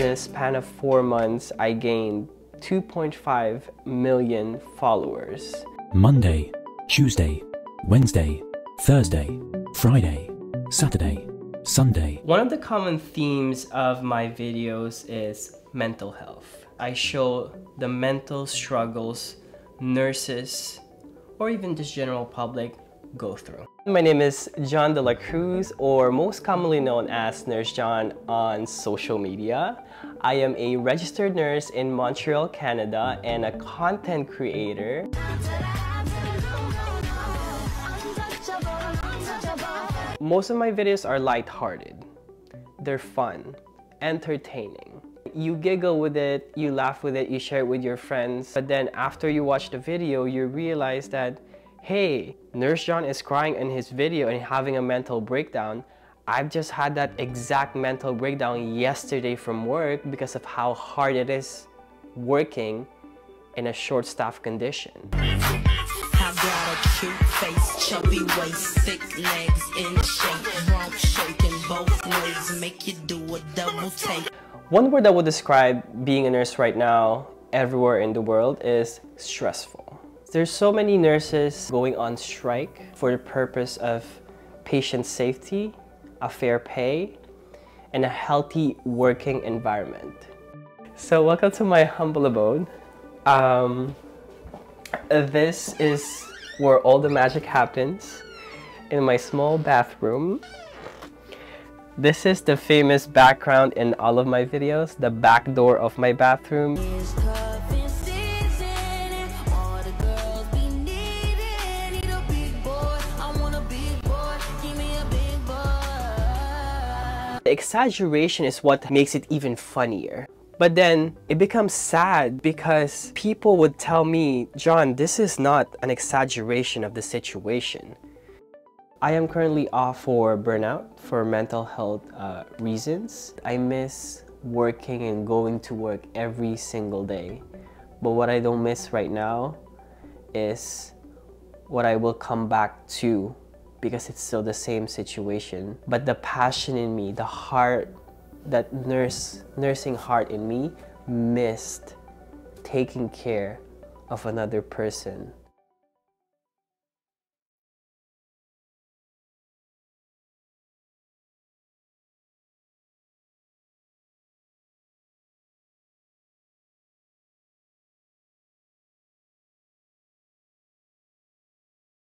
the span of 4 months, I gained 2.5 million followers. Monday, Tuesday, Wednesday, Thursday, Friday, Saturday, Sunday. One of the common themes of my videos is mental health. I show the mental struggles nurses or even just general public go through. My name is John De La Cruz, or most commonly known as Nurse John on social media. I am a registered nurse in Montreal, Canada, and a content creator. Most of my videos are lighthearted. They're fun, entertaining. You giggle with it, you laugh with it, you share it with your friends. But then after you watch the video, you realize that, hey, Nurse John is crying in his video and having a mental breakdown. I've just had that exact mental breakdown yesterday from work because of how hard it is working in a short staff condition. I've got a cute face, chubby waist, thick legs, in shape, rump shaking both ways, make you do a double take. One word that would describe being a nurse right now everywhere in the world is stressful. There's so many nurses going on strike for the purpose of patient safety, a fair pay, and a healthy working environment. So welcome to my humble abode. This is where all the magic happens, in my small bathroom. This is the famous background in all of my videos, the back door of my bathroom. The exaggeration is what makes it even funnier. But then it becomes sad because people would tell me, John, this is not an exaggeration of the situation. I am currently off for burnout for mental health reasons. I miss working and going to work every single day. But what I don't miss right now is what I will come back to, because it's still the same situation. But the passion in me, the heart, that nursing heart in me missed taking care of another person.